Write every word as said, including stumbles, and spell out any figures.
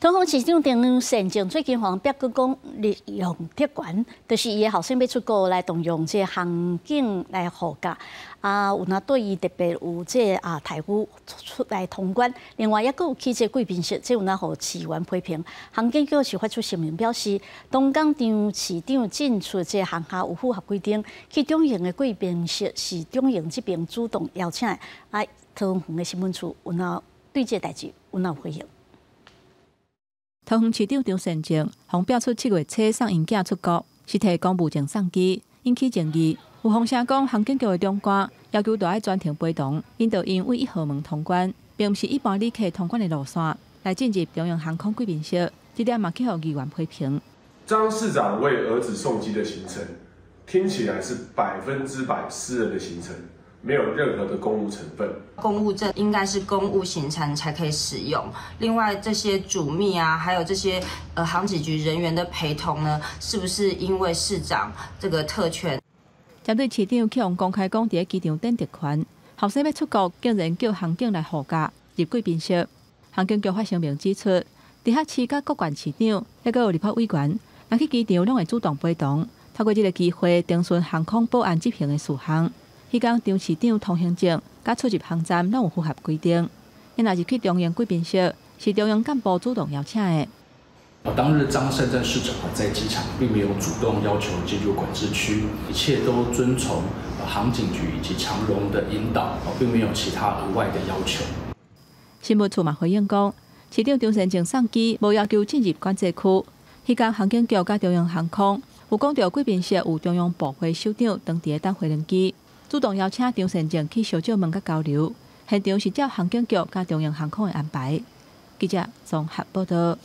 通风市长丁善政最近黄伯佫讲利用特权，就是伊的后生要出国来动用即行径来护驾，啊，有哪对伊特别有即啊台务出来通关，另外抑佫有去即贵宾室，即有哪互市员批评。行径局是发出声明表示，东港张市长进出即行下有符合规定，去中营的贵宾室是中营这边主动邀请的，啊，通风的新闻处有哪对这代志有哪回应？ 桃园市长张善政洪表出七月初送因囝出国，是提供无证送机，引起争议。有风声讲，航警局的长官要求要全程陪同，引导因为一号门通关，并不是一般旅客通关的路线，来进入中央航空贵宾室，这点嘛去予议员批评。张市长为儿子送机的行程，听起来是百分之百私人的行程。 没有任何的公务成分，公务证应该是公务行程才可以使用。另外，这些主秘啊，还有这些呃航警局人员的陪同呢，是不是因为市长这个特权？针对市长去用公开讲在机场等特权，后生要出国竟然叫航警来护驾入贵宾室。航警局发声明指出，地下市甲各县市长，还有立法委员，若去机场拢会主动陪同，透过这个机会征询航空保安执行的事项。 迄天，张市长通行证甲出入航站拢有符合规定。因若是去中央贵宾室，是中央干部主动邀请的。当日张善政市长在机场并没有主动要求进入管制区，一切都遵从航警局以及长荣的引导，并没有其他额外的要求。新闻处嘛回应讲，市长张善政送机无要求进入管制区。迄天，航警局甲中央航空有讲到贵宾室有中央部会首长当地当回人机。 主动邀请张善政去小酒门甲交流，现场是照航警局甲中央航空的安排。记者综合报道。